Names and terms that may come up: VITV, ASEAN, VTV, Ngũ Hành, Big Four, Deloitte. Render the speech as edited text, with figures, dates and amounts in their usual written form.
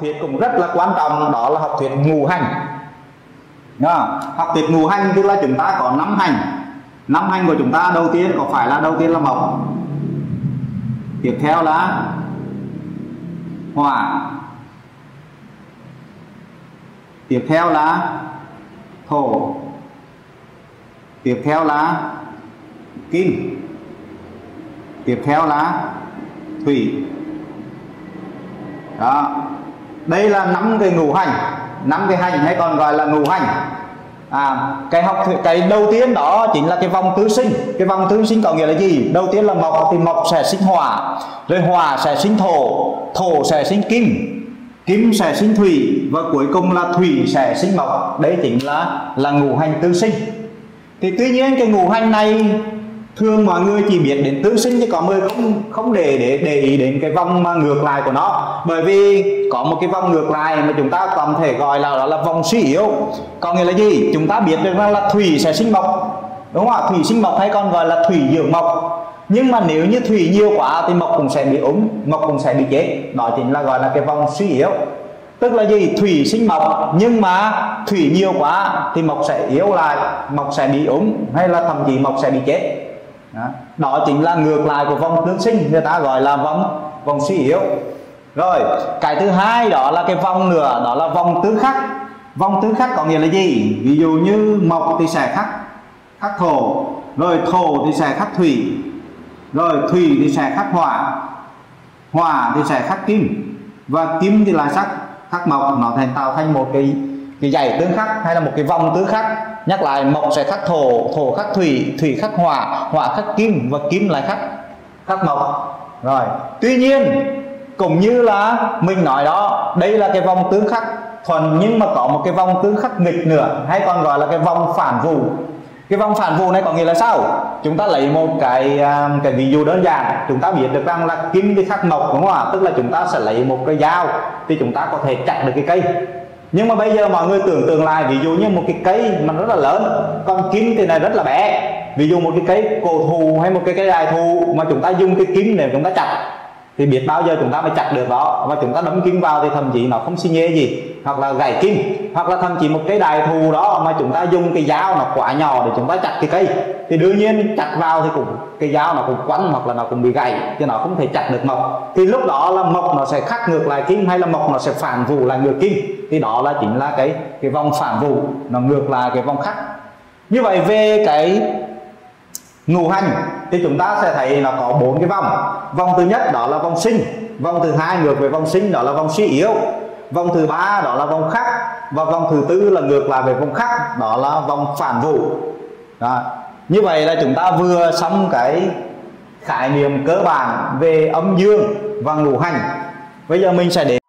thuyết cũng rất là quan trọng, đó là học thuyết ngũ hành. Học thuyết ngũ hành tức là chúng ta có 5 hành. 5 hành của chúng ta đầu tiên có phải là mộc, tiếp theo là hỏa, tiếp theo là thổ, tiếp theo là kim, tiếp theo là thủy. Đó, đây là 5 cái ngũ hành, 5 cái hành hay còn gọi là ngũ hành. Cái học cái đầu tiên đó chính là cái vòng tứ sinh. Cái vòng tứ sinh có nghĩa là gì? Đầu tiên là mộc thì mộc sẽ sinh hỏa, rồi hỏa sẽ sinh thổ, thổ sẽ sinh kim, kim sẽ sinh thủy, và cuối cùng là thủy sẽ sinh mộc. Đấy chính là ngũ hành tứ sinh. Thì tuy nhiên cái ngũ hành này thường mọi người chỉ biết đến tứ sinh, chứ có người không để ý đến cái vòng mà ngược lại của nó. Bởi vì có một cái vòng ngược lại mà chúng ta có thể gọi là đó là vòng suy yếu. Có nghĩa là gì? Chúng ta biết được là thủy sẽ sinh mộc, đúng không? Thủy sinh mộc hay còn gọi là thủy dưỡng mộc. Nhưng mà nếu như thủy nhiều quá thì mộc cũng sẽ bị ốm, mộc cũng sẽ bị chết. Đó chính là gọi là cái vòng suy yếu. Tức là gì? Thủy sinh mộc, nhưng mà thủy nhiều quá thì mộc sẽ yếu lại, mộc sẽ bị ốm, hay là thậm chí mộc sẽ bị chết. Đó chính là ngược lại của vòng tương sinh, người ta gọi là vòng suy yếu. Rồi cái thứ hai đó là cái vòng nữa, đó là vòng tứ khắc. Vòng tứ khắc có nghĩa là gì? Ví dụ như mộc thì sẽ khắc thổ, rồi thổ thì sẽ khắc thủy, rồi thủy thì sẽ khắc hỏa, hỏa thì sẽ khắc kim, và kim thì là khắc mộc. Nó tạo thành một cái dãy tương khắc hay là một cái vòng tứ khắc. Nhắc lại, mộc sẽ khắc thổ, thổ khắc thủy, thủy khắc hỏa, hỏa khắc kim, và kim lại khắc mộc. Rồi, tuy nhiên cũng như là mình nói đó, đây là cái vòng tứ khắc thuần, nhưng mà có một cái vòng tứ khắc nghịch nữa, hay còn gọi là cái vòng phản vụ. Cái vòng phản vụ này có nghĩa là sao? Chúng ta lấy một cái ví dụ đơn giản. Chúng ta biết được rằng là kim thì khắc mộc, đúng không ạ? Tức là chúng ta sẽ lấy một cái dao thì chúng ta có thể chặt được cái cây. Nhưng mà bây giờ mọi người tưởng tượng lại, ví dụ như một cái cây mà rất là lớn, còn kim thì này rất là bé. Ví dụ một cái cây cổ thụ hay một cái cây đại thụ mà chúng ta dùng cái kim để chúng ta chặt, thì biết bao giờ chúng ta mới chặt được đó. Và chúng ta đấm kim vào thì thậm chí nó không xi nhê gì, hoặc là gãy kim, hoặc là thậm chí một cái đại thụ đó mà chúng ta dùng cái dao nó quá nhỏ để chúng ta chặt cái cây, thì đương nhiên chặt vào thì cái dao nó cũng quắn, hoặc là nó cũng bị gãy, chứ nó không thể chặt được mộc. Thì lúc đó là mộc nó sẽ khắc ngược lại kim, hay là mộc nó sẽ phản vụ lại ngược kim. Thì đó là chính là cái vòng phản vụ, nó ngược lại cái vòng khắc. Như vậy về cái ngũ hành thì chúng ta sẽ thấy nó có 4 cái vòng. Vòng thứ nhất đó là vòng sinh, vòng thứ hai ngược về vòng sinh đó là vòng suy yếu, vòng thứ ba đó là vòng khắc, và vòng thứ tư là ngược lại về vòng khắc, đó là vòng phản vụ. Đó. Như vậy là chúng ta vừa xong cái khái niệm cơ bản về âm dương và ngũ hành. Bây giờ mình sẽ đến